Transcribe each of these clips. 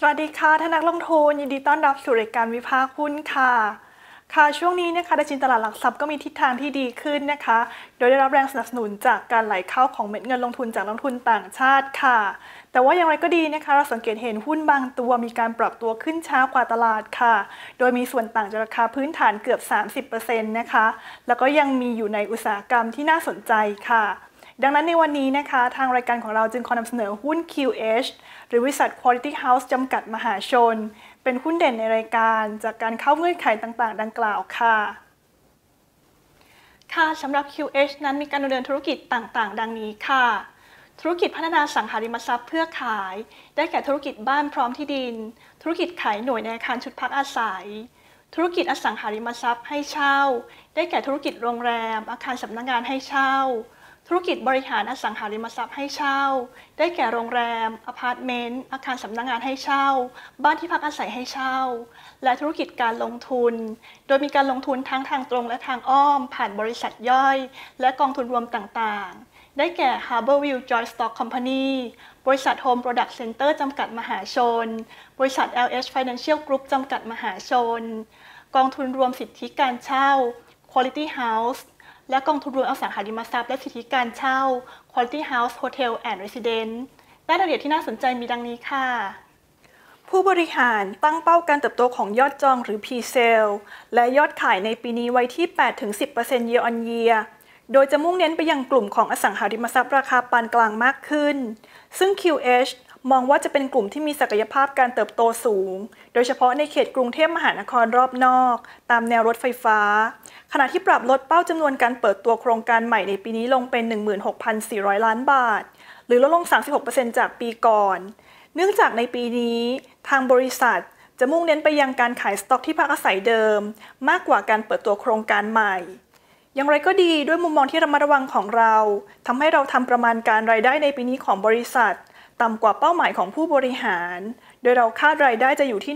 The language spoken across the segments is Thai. สวัสดีค่ะท่านนักลงทุนยินดีต้อนรับสู่รายการวิพากษ์หุ้นค่ะค่ะช่วงนี้นะคะดัชนีตลาดหลักทรัพย์ก็มีทิศทางที่ดีขึ้นนะคะโดยได้รับแรงสนับสนุนจากการไหลเข้าของเม็ดเงินลงทุนจากนักลงทุนต่างชาติค่ะแต่ว่าอย่างไรก็ดีนะคะเราสังเกตเห็นหุ้นบางตัวมีการปรับตัวขึ้นช้ากว่าตลาดค่ะโดยมีส่วนต่างจากราคาพื้นฐานเกือบ 30% นะคะแล้วก็ยังมีอยู่ในอุตสาหกรรมที่น่าสนใจค่ะดังนั้นในวันนี้นะคะทางรายการของเราจึงขอนำเสนอหุ้น QH หรือบริษัท Quality House จำกัดมหาชนเป็นหุ้นเด่นในรายการจากการเข้าเงื่อนไขต่างๆดังกล่าวค่ะค่ะสำหรับ QH นั้นมีการดำเนินธุรกิจต่างๆดังนี้ค่ะธุรกิจพัฒนาสังหาริมทรัพย์เพื่อขายได้แก่ธุรกิจบ้านพร้อมที่ดินธุรกิจขายหน่วยในอาคารชุดพักอาศัยธุรกิจอสังหาริมทรัพย์ให้เช่าได้แก่ธุรกิจโรงแรมอาคารสำนักงานให้เช่าธุรกิจบริหารอสังหาริมทรัพย์ให้เช่าได้แก่โรงแรมอพาร์ตเมนต์อาคารสำนักงานให้เช่าบ้านที่พักอาศัยให้เช่าและธุรกิจการลงทุนโดยมีการลงทุนทั้งทางตรงและทางอ้อมผ่านบริษัทย่อยและกองทุนรวมต่างๆได้แก่ Harborview Joint Stock Company บริษัท Home Product Center จำกัดมหาชนบริษัท LH Financial Group จำกัดมหาชนกองทุนรวมสิทธิการเช่า Quality Houseและกองทุนรวมอสังหาริมทรัพย์และสิทธิการเช่า Quality House Hotel and Residence รายละเอียดที่น่าสนใจมีดังนี้ค่ะผู้บริหารตั้งเป้าการเติบโตของยอดจองหรือ Pre-sale และยอดขายในปีนี้ไว้ที่ 8-10% year on year โดยจะมุ่งเน้นไปยังกลุ่มของอสังหาริมทรัพย์ราคาปานกลางมากขึ้นซึ่ง QH มองว่าจะเป็นกลุ่มที่มีศักยภาพการเติบโตสูงโดยเฉพาะในเขตกรุงเทพมหานครรอบนอกตามแนวรถไฟฟ้าขณะที่ปรับลดเป้าจำนวนการเปิดตัวโครงการใหม่ในปีนี้ลงเป็น 16,400 ล้านบาทหรือลดลง 36% จากปีก่อนเนื่องจากในปีนี้ทางบริษัทจะมุ่งเน้นไปยังการขายสต็อกที่พักอาศัยเดิมมากกว่าการเปิดตัวโครงการใหม่อย่างไรก็ดีด้วยมุมมองที่ระมัดระวังของเราทำให้เราทำประมาณการรายได้ในปีนี้ของบริษัทต่ำกว่าเป้าหมายของผู้บริหารโดยเราคาดรายได้จะอยู่ที่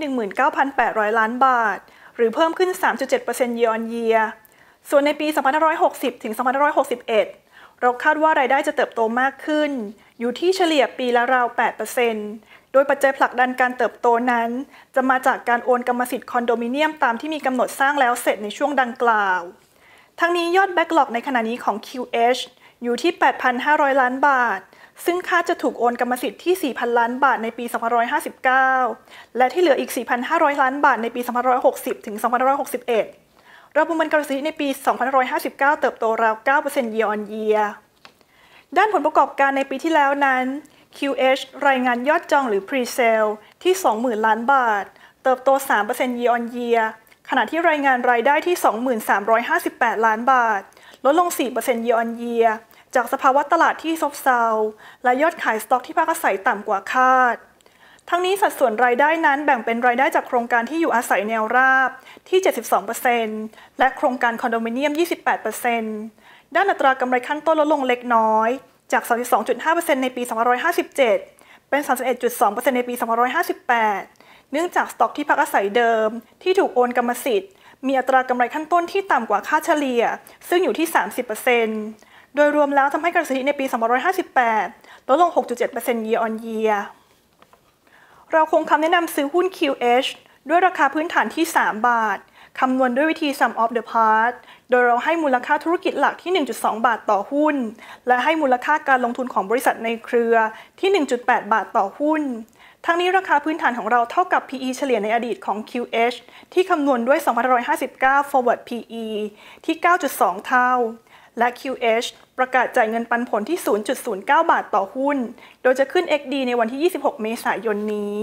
19,800 ล้านบาทหรือเพิ่มขึ้น 3.7% year on yearส่วนในปี 2560 ถึง 2561 เราคาดว่ารายได้จะเติบโตมากขึ้นอยู่ที่เฉลี่ยปีละราว 8% โดยปัจจัยผลักดันการเติบโตนั้นจะมาจากการโอนกรรมสิทธิ์คอนโดมิเนียมตามที่มีกำหนดสร้างแล้วเสร็จในช่วงดังกล่าวทั้งนี้ยอดแบ็กหลอกในขณะนี้ของ QH อยู่ที่ 8,500 ล้านบาทซึ่งคาดจะถูกโอนกรรมสิทธิ์ที่ 4,000 ล้านบาทในปี 2559 และที่เหลืออีก 4,500 ล้านบาทในปี 2560 ถึง 2561เราประเมินการซื้อในปี 2559 เติบโตราว 9% year on year ด้านผลประกอบการในปีที่แล้วนั้น QH รายงานยอดจองหรือ Pre-sale ที่ 20,000 ล้านบาทเติบโต 3% year on year ขณะที่รายงานรายได้ที่ 23,58 ล้านบาทลดลง 4% year on year จากสภาวะตลาดที่ซบเซาและยอดขายสต็อกที่พักอาศัยต่ำกว่าคาดทั้งนี้สัดส่วนรายได้นั้นแบ่งเป็นรายได้จากโครงการที่อยู่อาศัยแนวราบที่ 72% และโครงการคอนโดมิเนียม 28% ด้านอัตรากำไรขั้นต้นลดลงเล็กน้อยจาก 32.5% ในปี 2557 เป็น 31.2% ในปี 2558 เนื่องจากสต็อกที่พักอาศัยเดิมที่ถูกโอนกรรมสิทธิ์มีอัตรากำไรขั้นต้นที่ต่ำกว่าค่าเฉลี่ยซึ่งอยู่ที่ 30% โดยรวมแล้วทำให้กำไรสุทธิในปี 2558 ลดลง 6.7% year on yearเราคงคำแนะนำซื้อหุ้น QH ด้วยราคาพื้นฐานที่ 3 บาทคำนวณด้วยวิธี sum of the parts โดยเราให้มูลค่าธุรกิจหลักที่ 1.2 บาทต่อหุ้นและให้มูลค่าการลงทุนของบริษัทในเครือที่ 1.8 บาทต่อหุ้นทั้งนี้ราคาพื้นฐานของเราเท่ากับ PE เฉลี่ยในอดีตของ QH ที่คำนวณด้วย 2559 forward PE ที่ 9.2 เท่าและ QH ประกาศจ่ายเงินปันผลที่ 0.09 บาทต่อหุ้นโดยจะขึ้น XD ในวันที่ 26 เมษายนนี้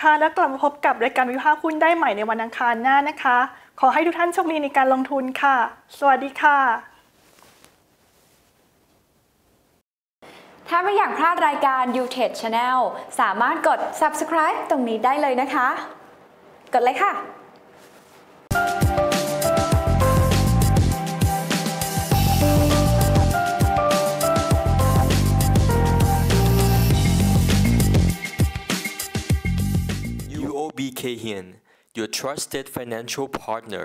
ค่ะแล้วกลับมาพบกับรายการวิพากษ์หุ้นได้ใหม่ในวันอังคารหน้านะคะขอให้ทุกท่านโชคดีในการลงทุนค่ะสวัสดีค่ะถ้าไม่อยากพลาดรายการ UTRADE Channel สามารถกด subscribe ตรงนี้ได้เลยนะคะกดเลยค่ะKay Hian, your trusted financial partner.